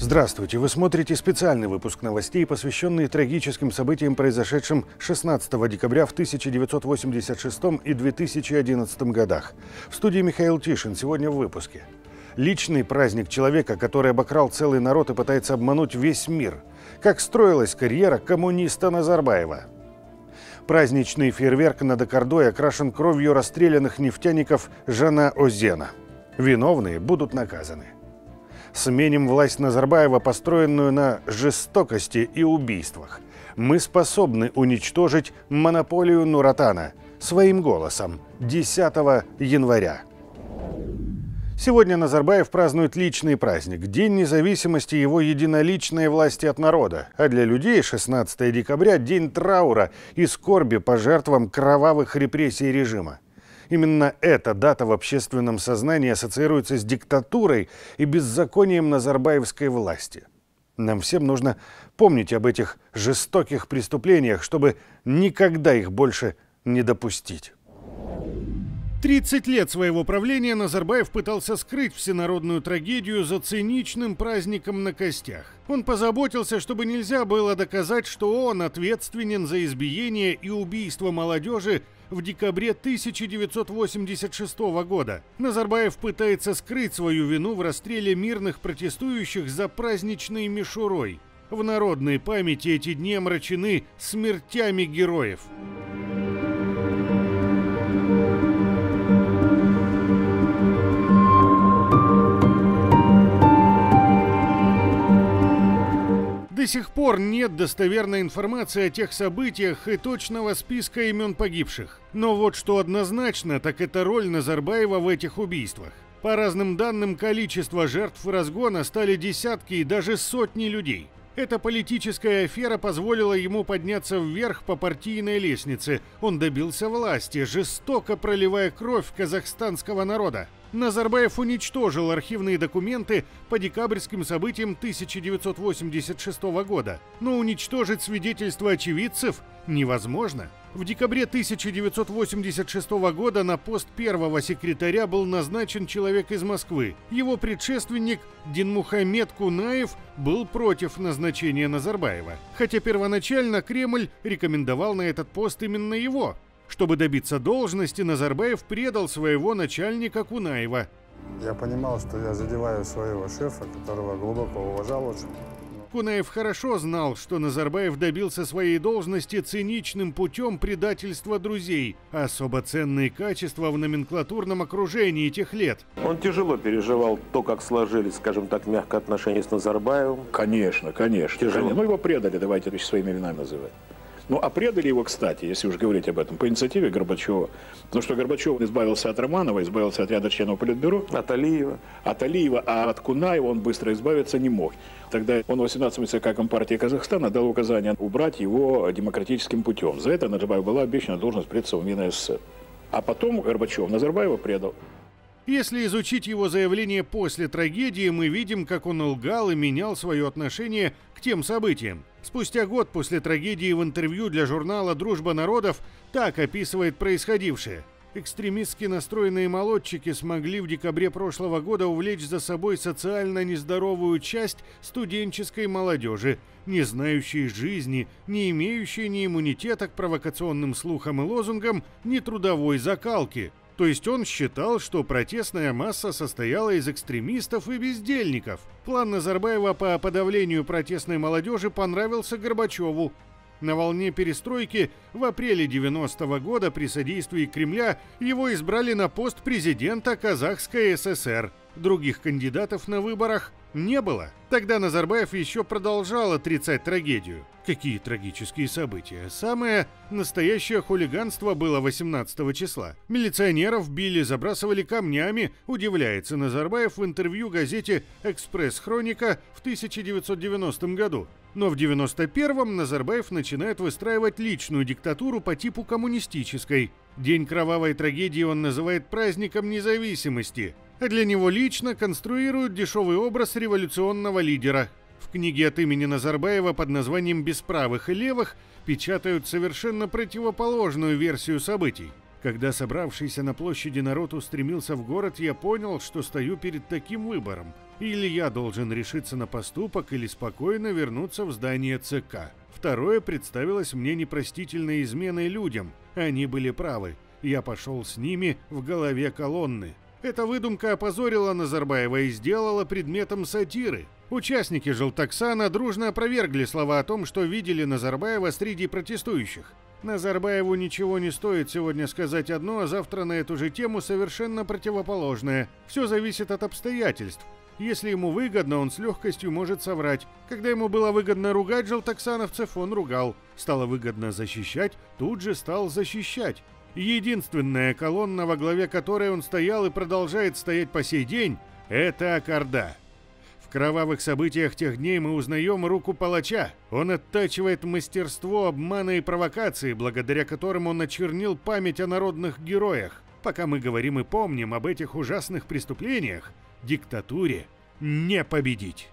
Здравствуйте! Вы смотрите специальный выпуск новостей, посвященный трагическим событиям, произошедшим 16 декабря в 1986 и 2011 годах. В студии Михаил Тишин. Сегодня в выпуске. Личный праздник человека, который обокрал целый народ и пытается обмануть весь мир. Как строилась карьера коммуниста Назарбаева. Праздничный фейерверк над Аккордой окрашен кровью расстрелянных нефтяников Жана Озена. Виновные будут наказаны. Сменим власть Назарбаева, построенную на жестокости и убийствах. Мы способны уничтожить монополию Нуратана своим голосом 10 января. Сегодня Назарбаев празднует личный праздник – День независимости его единоличной власти от народа, а для людей 16 декабря – день траура и скорби по жертвам кровавых репрессий режима. Именно эта дата в общественном сознании ассоциируется с диктатурой и беззаконием назарбаевской власти. Нам всем нужно помнить об этих жестоких преступлениях, чтобы никогда их больше не допустить. 30 лет своего правления Назарбаев пытался скрыть всенародную трагедию за циничным праздником на костях. Он позаботился, чтобы нельзя было доказать, что он ответственен за избиение и убийство молодежи в декабре 1986 года. Назарбаев пытается скрыть свою вину в расстреле мирных протестующих за праздничной мишурой. В народной памяти эти дни омрачены смертями героев. До сих пор нет достоверной информации о тех событиях и точного списка имен погибших. Но вот что однозначно, так это роль Назарбаева в этих убийствах. По разным данным, количество жертв разгона стали десятки и даже сотни людей. Эта политическая афера позволила ему подняться вверх по партийной лестнице. Он добился власти, жестоко проливая кровь казахстанского народа. Назарбаев уничтожил архивные документы по декабрьским событиям 1986 года, но уничтожить свидетельства очевидцев невозможно. В декабре 1986 года на пост первого секретаря был назначен человек из Москвы. Его предшественник Динмухамед Кунаев был против назначения Назарбаева, хотя первоначально Кремль рекомендовал на этот пост именно его. Чтобы добиться должности, Назарбаев предал своего начальника Кунаева. Я понимал, что я задеваю своего шефа, которого глубоко уважал очень. Кунаев хорошо знал, что Назарбаев добился своей должности циничным путем предательства друзей, особо ценные качества в номенклатурном окружении тех лет. Он тяжело переживал то, как сложились, скажем так, мягко отношения с Назарбаевым. Конечно, конечно. Тяжело. Ну его предали, давайте своими именами называть. Ну, а предали его, кстати, если уж говорить об этом, по инициативе Горбачева. Потому что Горбачев избавился от Романова, избавился от ряда членов Политбюро. От Алиева. От Алиева, а от Кунаева он быстро избавиться не мог. Тогда он в 18-м ЦК Компартии Казахстана дал указание убрать его демократическим путем. За это Назарбаеву была обещана должность предсовмина СССР. А потом Горбачев Назарбаева предал. Если изучить его заявление после трагедии, мы видим, как он лгал и менял свое отношение к тем событиям. Спустя год после трагедии в интервью для журнала «Дружба народов» так описывает происходившее. Экстремистски настроенные молодчики смогли в декабре прошлого года увлечь за собой социально нездоровую часть студенческой молодежи, не знающей жизни, не имеющей ни иммунитета к провокационным слухам и лозунгам, ни трудовой закалки. То есть он считал, что протестная масса состояла из экстремистов и бездельников. План Назарбаева по подавлению протестной молодежи понравился Горбачеву. На волне перестройки в апреле 90-го года при содействии Кремля его избрали на пост президента Казахской ССР. Других кандидатов на выборах не было. Тогда Назарбаев еще продолжал отрицать трагедию. Какие трагические события? Самое настоящее хулиганство было 18 числа. Милиционеров били, забрасывали камнями, удивляется Назарбаев в интервью газете «Экспресс-хроника» в 1990 году. Но в 1991-м Назарбаев начинает выстраивать личную диктатуру по типу коммунистической. День кровавой трагедии он называет праздником независимости, а для него лично конструируют дешевый образ революционного лидера. В книге от имени Назарбаева под названием «Без правых и левых» печатают совершенно противоположную версию событий. Когда собравшийся на площади народ устремился в город, я понял, что стою перед таким выбором. Или я должен решиться на поступок, или спокойно вернуться в здание ЦК. Второе представилось мне непростительной изменой людям. Они были правы. Я пошел с ними в голове колонны. Эта выдумка опозорила Назарбаева и сделала предметом сатиры. Участники желтоксана дружно опровергли слова о том, что видели Назарбаева среди протестующих. Назарбаеву ничего не стоит сегодня сказать одно, а завтра на эту же тему совершенно противоположное. Все зависит от обстоятельств. Если ему выгодно, он с легкостью может соврать. Когда ему было выгодно ругать желтоксановцев, он ругал. Стало выгодно защищать, тут же стал защищать. Единственная колонна, во главе которой он стоял и продолжает стоять по сей день, – это Аккарда. В кровавых событиях тех дней мы узнаем руку палача. Он оттачивает мастерство обмана и провокации, благодаря которым он очернил память о народных героях. Пока мы говорим и помним об этих ужасных преступлениях, диктатуре не победить.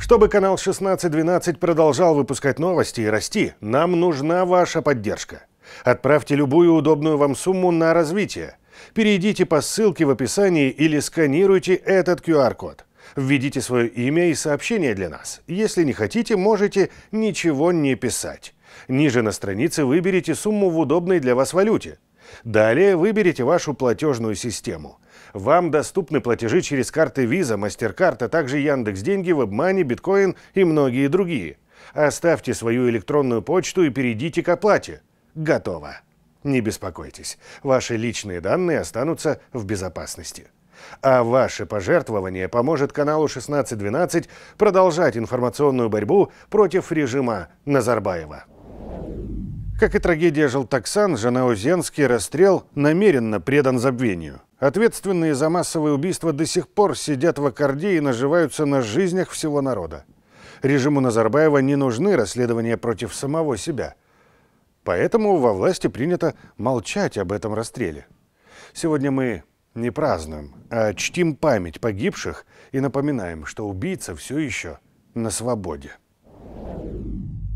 Чтобы канал 1612 продолжал выпускать новости и расти, нам нужна ваша поддержка. Отправьте любую удобную вам сумму на развитие. Перейдите по ссылке в описании или сканируйте этот QR-код. Введите свое имя и сообщение для нас. Если не хотите, можете ничего не писать. Ниже на странице выберите сумму в удобной для вас валюте. Далее выберите вашу платежную систему. Вам доступны платежи через карты Visa, MasterCard, а также Яндекс.Деньги, WebMoney, Bitcoin и многие другие. Оставьте свою электронную почту и перейдите к оплате. Готово. Не беспокойтесь, ваши личные данные останутся в безопасности. А ваше пожертвование поможет каналу 1612 продолжать информационную борьбу против режима Назарбаева. Как и трагедия желтоксан, Жанаозенский расстрел намеренно предан забвению. Ответственные за массовые убийства до сих пор сидят в Аккарде и наживаются на жизнях всего народа. Режиму Назарбаева не нужны расследования против самого себя. Поэтому во власти принято молчать об этом расстреле. Сегодня мы не празднуем, а чтим память погибших и напоминаем, что убийца все еще на свободе.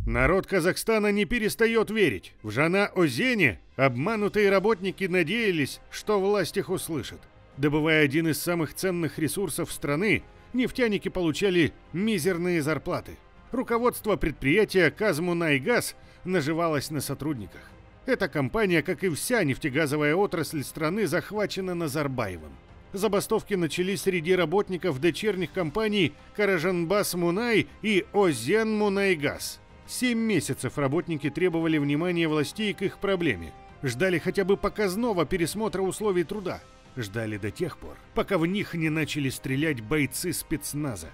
Народ Казахстана не перестает верить. В Жана-Озене обманутые работники надеялись, что власть их услышит. Добывая один из самых ценных ресурсов страны, нефтяники получали мизерные зарплаты. Руководство предприятия «Казмунайгаз» наживалось на сотрудниках. Эта компания, как и вся нефтегазовая отрасль страны, захвачена Назарбаевым. Забастовки начались среди работников дочерних компаний «Каражанбас-Мунай» и «Озен-Мунайгаз». 7 месяцев работники требовали внимания властей к их проблеме. Ждали хотя бы показного пересмотра условий труда. Ждали до тех пор, пока в них не начали стрелять бойцы спецназа.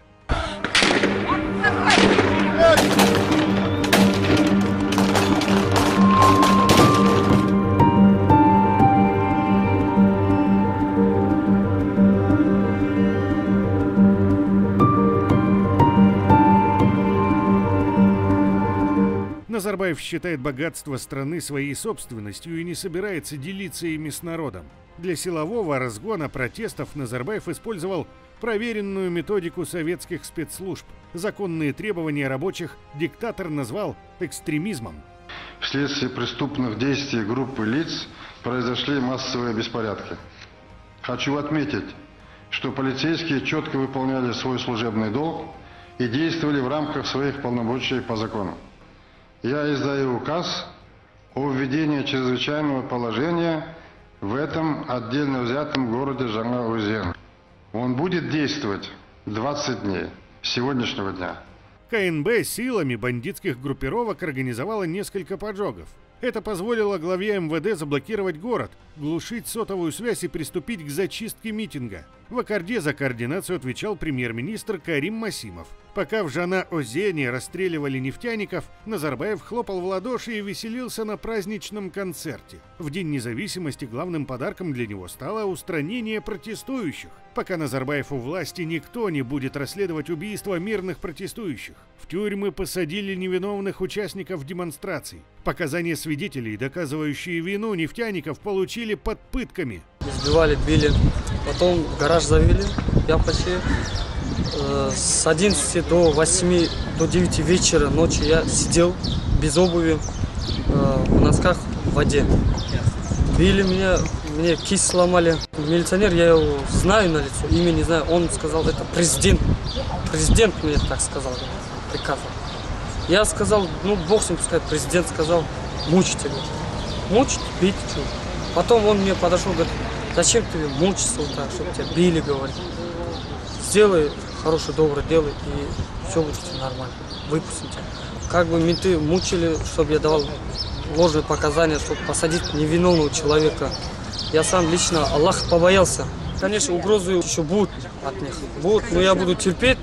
Назарбаев считает богатство страны своей собственностью и не собирается делиться ими с народом. Для силового разгона протестов Назарбаев использовал проверенную методику советских спецслужб. Законные требования рабочих диктатор назвал экстремизмом. Вследствие преступных действий группы лиц произошли массовые беспорядки. Хочу отметить, что полицейские четко выполняли свой служебный долг и действовали в рамках своих полномочий по закону. Я издаю указ о введении чрезвычайного положения в этом отдельно взятом городе Жана-Озен. Он будет действовать 20 дней с сегодняшнего дня. КНБ силами бандитских группировок организовала несколько поджогов. Это позволило главе МВД заблокировать город, глушить сотовую связь и приступить к зачистке митинга. В Аккарде за координацию отвечал премьер-министр Карим Масимов. Пока в Жана-Озене расстреливали нефтяников, Назарбаев хлопал в ладоши и веселился на праздничном концерте. В День независимости главным подарком для него стало устранение протестующих. Пока Назарбаев у власти, никто не будет расследовать убийства мирных протестующих. В тюрьмы посадили невиновных участников демонстраций. Показания свидетелей, доказывающие вину нефтяников, получили под пытками. Избивали, били, потом в гараж завели. Я почти с 11 до 8, до 9 вечера ночи я сидел без обуви. в носках в воде. Били меня, мне кисть сломали. Милиционер, я его знаю на лицо, имя не знаю. Он сказал, это президент. Президент мне так сказал, приказал. Я сказал, ну бог с ним пускай, президент сказал, мучить его. Мучить, бить. Потом он мне подошел, говорит, зачем ты мучиться вот так, чтобы тебя били, говорит. Сделай хорошее, доброе дело, и все будет нормально. Выпустим тебя. Как бы менты мучили, чтобы я давал ложные показания, чтобы посадить невиновного человека. Я сам лично Аллаха побоялся. Конечно, угрозы еще будут от них. Будут, но я буду терпеть,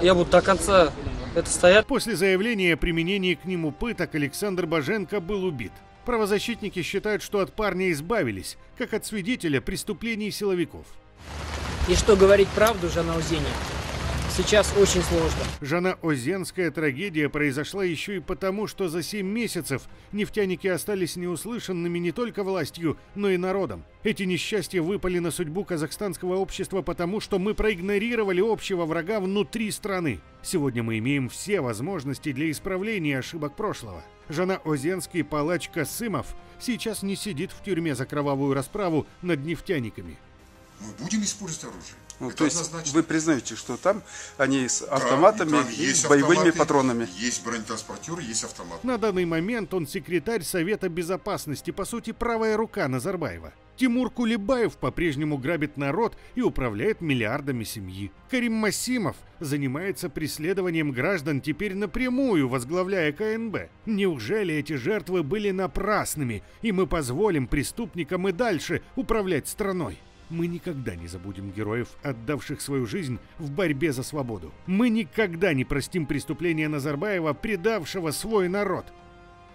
я буду до конца это стоять. После заявления о применении к нему пыток Александр Боженко был убит. Правозащитники считают, что от парня избавились, как от свидетеля преступлений силовиков. И что говорить правду, Жана Озеня? Сейчас очень сложно. Жана-Озенская трагедия произошла еще и потому, что за 7 месяцев нефтяники остались неуслышанными не только властью, но и народом. Эти несчастья выпали на судьбу казахстанского общества потому, что мы проигнорировали общего врага внутри страны. Сегодня мы имеем все возможности для исправления ошибок прошлого. Жана-Озенский палач Касымов сейчас не сидит в тюрьме за кровавую расправу над нефтяниками. Мы будем использовать оружие. Ну, то есть однозначно. Вы признаете, что там они с автоматами, да, и с боевыми автоматы, патронами? Есть бронетранспортеры, есть автоматы. На данный момент он секретарь Совета безопасности, по сути, правая рука Назарбаева. Тимур Кулебаев по-прежнему грабит народ и управляет миллиардами семьи. Карим Масимов занимается преследованием граждан теперь напрямую, возглавляя КНБ. Неужели эти жертвы были напрасными, и мы позволим преступникам и дальше управлять страной? Мы никогда не забудем героев, отдавших свою жизнь в борьбе за свободу. Мы никогда не простим преступления Назарбаева, предавшего свой народ.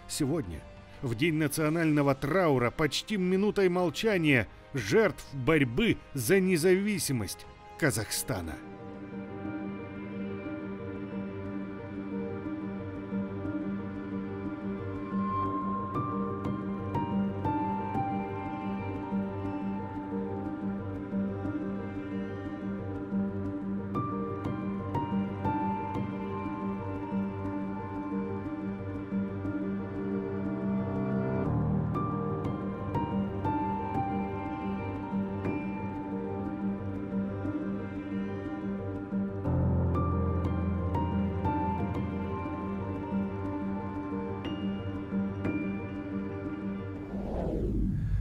Сегодня, в день национального траура, почтим минутой молчания жертв борьбы за независимость Казахстана.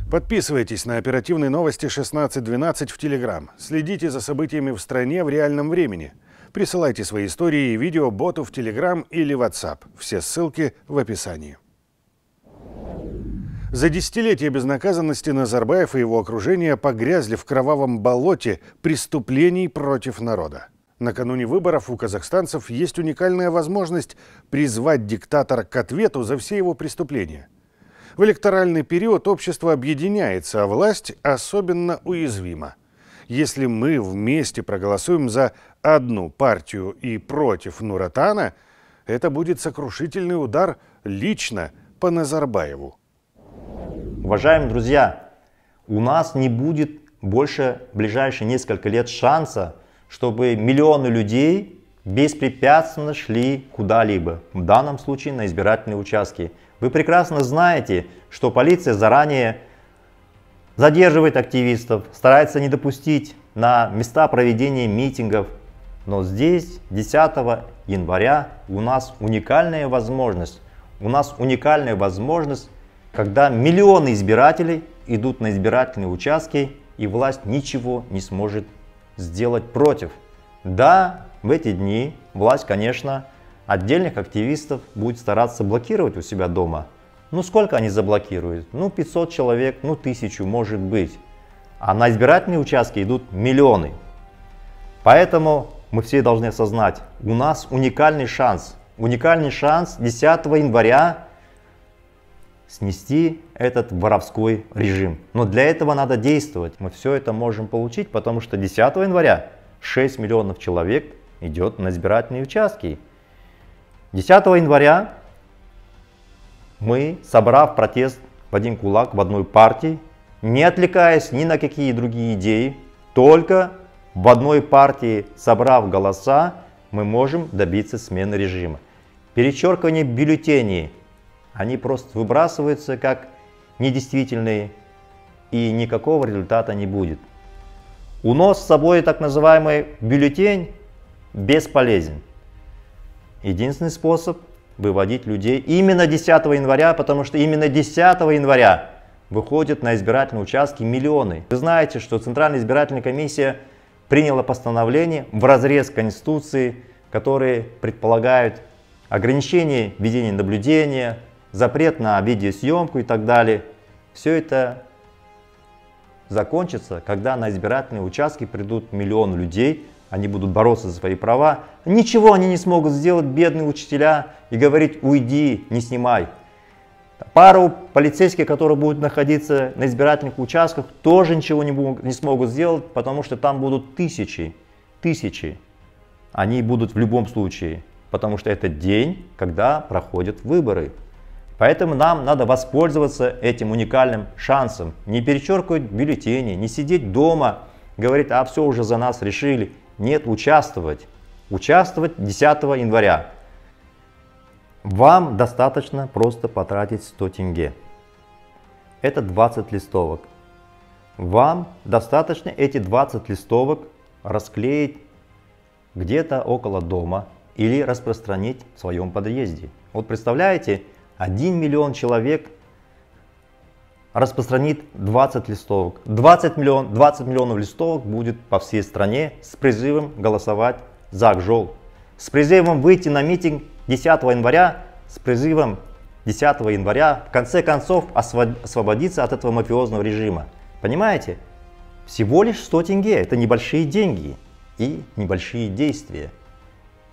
Подписывайтесь на оперативные новости 16:12 в Telegram. Следите за событиями в стране в реальном времени. Присылайте свои истории и видео боту в Telegram или WhatsApp. Все ссылки в описании. За десятилетие безнаказанности Назарбаев и его окружение погрязли в кровавом болоте преступлений против народа. Накануне выборов у казахстанцев есть уникальная возможность призвать диктатора к ответу за все его преступления. В электоральный период общество объединяется, а власть особенно уязвима. Если мы вместе проголосуем за одну партию и против Нур-Отана, это будет сокрушительный удар лично по Назарбаеву. Уважаемые друзья, у нас не будет больше в ближайшие несколько лет шанса, чтобы миллионы людей беспрепятственно шли куда-либо, в данном случае на избирательные участки. Вы прекрасно знаете, что полиция заранее задерживает активистов, старается не допустить на места проведения митингов. Но здесь 10 января у нас уникальная возможность, когда миллионы избирателей идут на избирательные участки, и власть ничего не сможет сделать против. Да, в эти дни власть, конечно, отдельных активистов будет стараться блокировать у себя дома. Ну сколько они заблокируют? Ну 500 человек, ну 1000 может быть. А на избирательные участки идут миллионы. Поэтому мы все должны осознать, у нас уникальный шанс. Уникальный шанс 10 января снести этот воровской режим. Но для этого надо действовать. Мы все это можем получить, потому что 10 января 6 миллионов человек идет на избирательные участки. 10 января мы, собрав протест в один кулак, в одной партии, не отвлекаясь ни на какие другие идеи, только в одной партии, собрав голоса, мы можем добиться смены режима. Перечеркивание бюллетеней они просто выбрасываются как недействительные, и никакого результата не будет. Унос с собой так называемый бюллетень бесполезен. Единственный способ выводить людей именно 10 января, потому что именно 10 января выходят на избирательные участки миллионы. Вы знаете, что Центральная избирательная комиссия приняла постановление в разрез Конституции, которые предполагают ограничение ведения наблюдения, запрет на видеосъемку и так далее. Все это закончится, когда на избирательные участки придут миллион людей, они будут бороться за свои права. Ничего они не смогут сделать, бедные учителя, и говорить «уйди, не снимай». Пару полицейских, которые будут находиться на избирательных участках, тоже ничего не смогут сделать, потому что там будут тысячи. Они будут в любом случае, потому что это день, когда проходят выборы. Поэтому нам надо воспользоваться этим уникальным шансом. Не перечеркивать бюллетени, не сидеть дома, говорить, а все уже за нас решили. Нет, участвовать. Участвовать 10 января. Вам достаточно просто потратить 100 тенге. Это 20 листовок. Вам достаточно эти 20 листовок расклеить где-то около дома или распространить в своем подъезде. Вот представляете, 1 миллион человек распространит 20 листовок. 20 миллионов листовок будет по всей стране с призывом голосовать за Акжол. С призывом выйти на митинг 10 января, с призывом 10 января в конце концов освободиться от этого мафиозного режима. Понимаете? Всего лишь 100 тенге. Это небольшие деньги и небольшие действия.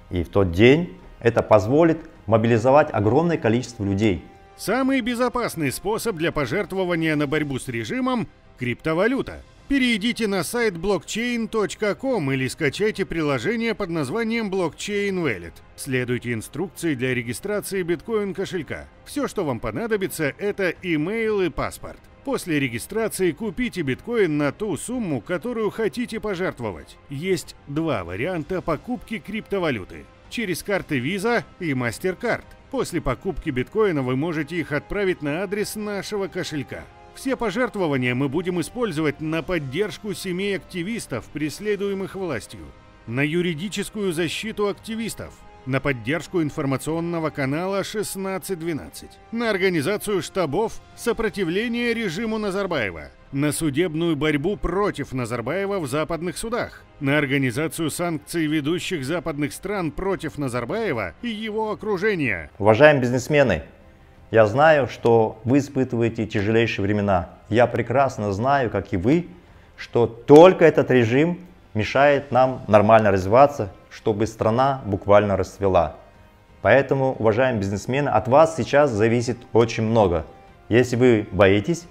И в тот день это позволит мобилизовать огромное количество людей. Самый безопасный способ для пожертвования на борьбу с режимом – криптовалюта. Перейдите на сайт blockchain.com или скачайте приложение под названием Blockchain Wallet. Следуйте инструкции для регистрации биткоин-кошелька. Все, что вам понадобится – это имейл и паспорт. После регистрации купите биткоин на ту сумму, которую хотите пожертвовать. Есть два варианта покупки криптовалюты – через карты Visa и MasterCard. После покупки биткоина вы можете их отправить на адрес нашего кошелька. Все пожертвования мы будем использовать на поддержку семей активистов, преследуемых властью, на юридическую защиту активистов, на поддержку информационного канала 1612, на организацию штабов сопротивления режиму Назарбаева, на судебную борьбу против Назарбаева в западных судах, на организацию санкций ведущих западных стран против Назарбаева и его окружения. Уважаемые бизнесмены, я знаю, что вы испытываете тяжелейшие времена. Я прекрасно знаю, как и вы, что только этот режим мешает нам нормально развиваться, чтобы страна буквально расцвела. Поэтому, уважаемые бизнесмены, от вас сейчас зависит очень много. Если вы боитесь,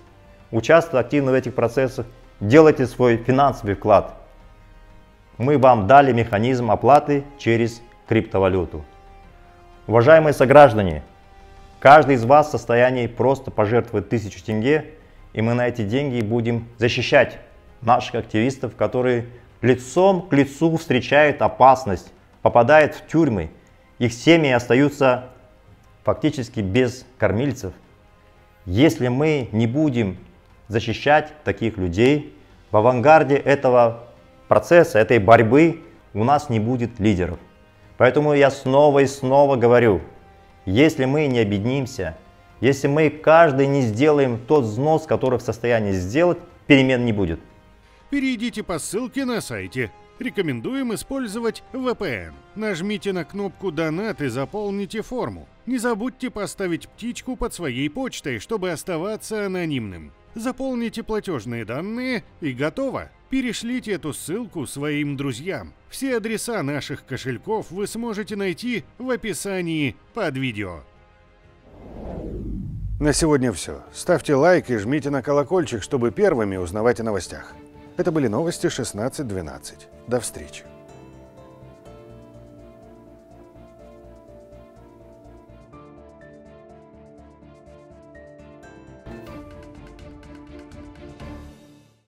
участвуйте активно в этих процессах, делайте свой финансовый вклад. Мы вам дали механизм оплаты через криптовалюту. Уважаемые сограждане, каждый из вас в состоянии просто пожертвовать 1000 тенге, и мы на эти деньги будем защищать наших активистов, которые лицом к лицу встречают опасность, попадают в тюрьмы, их семьи остаются фактически без кормильцев. Если мы не будем защищать таких людей, в авангарде этого процесса, этой борьбы у нас не будет лидеров. Поэтому я снова и снова говорю, если мы не объединимся, если мы каждый не сделаем тот взнос, который в состоянии сделать, перемен не будет. Перейдите по ссылке на сайте. Рекомендуем использовать VPN. Нажмите на кнопку «Донат» и заполните форму. Не забудьте поставить птичку под своей почтой, чтобы оставаться анонимным. Заполните платежные данные и готово. Перешлите эту ссылку своим друзьям. Все адреса наших кошельков вы сможете найти в описании под видео. На сегодня все. Ставьте лайк и жмите на колокольчик, чтобы первыми узнавать о новостях. Это были новости 16.12. До встречи.